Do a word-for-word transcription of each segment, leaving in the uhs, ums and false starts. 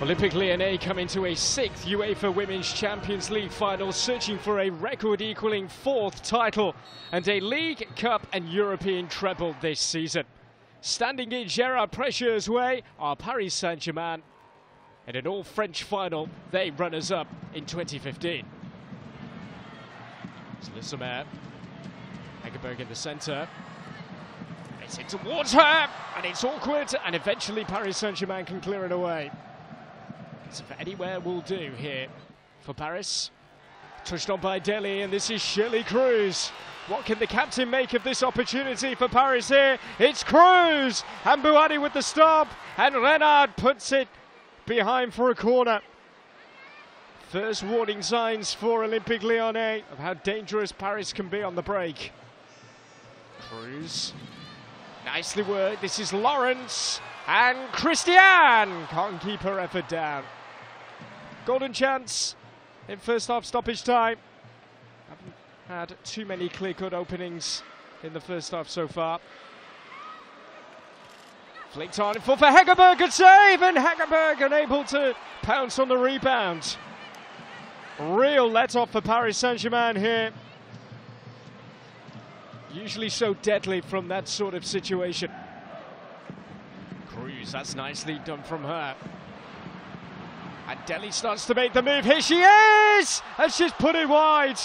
Olympique Lyonnais come into a sixth UEFA Women's Champions League final, searching for a record-equaling fourth title and a League Cup and European treble this season. Standing in Gerard Pressure's way are Paris Saint-Germain, in an all-French final, they runners-up in twenty fifteen. It's Lissamer, Hegerberg in the centre. It's in towards her, and it's awkward, and eventually Paris Saint-Germain can clear it away. So anywhere will do here for Paris. Touched on by Dele, and this is Shirley Cruz. What can the captain make of this opportunity for Paris here? It's Cruz, and Buani with the stop, and Renard puts it behind for a corner. First warning signs for Olympique Lyonnais of how dangerous Paris can be on the break. Cruz, nicely worked. This is Lawrence, and Christiane can't keep her effort down. Golden chance in first half stoppage time. Haven't had too many clear-cut openings in the first half so far. Flicked on in full for Hegerberg, good save, and Hegerberg unable to pounce on the rebound. Real let-off for Paris Saint-Germain here. Usually so deadly from that sort of situation. Cruz, that's nicely done from her. And Dele starts to make the move. Here she is! And she's put it wide.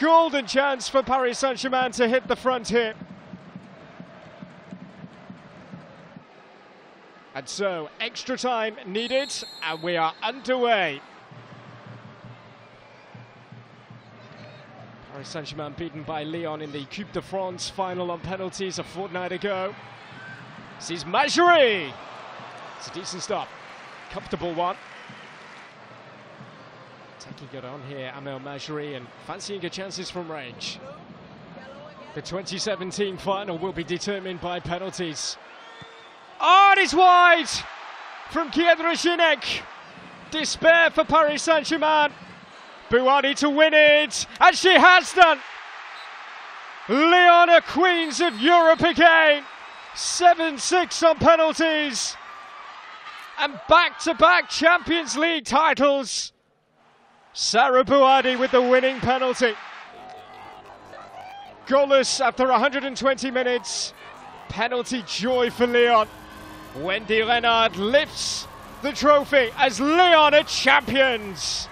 Golden chance for Paris Saint-Germain to hit the front here. And so, extra time needed, and we are underway. Paris Saint-Germain beaten by Lyon in the Coupe de France final on penalties a fortnight ago. This is Magyrie. It's a decent stop. Comfortable one. Taking it on here, Amel Majri, and fancying her chances from range. The twenty seventeen final will be determined by penalties. Oh, and it's wide from Kiedra Zinek. Despair for Paris Saint-Germain. Buani to win it, and she has done. Lyon are Queens of Europe again. seven six on penalties. And back-to-back Champions League titles. Sarah Bouhaddi with the winning penalty. Goalless after one hundred twenty minutes. Penalty joy for Lyon. Wendy Renard lifts the trophy as Lyon are champions.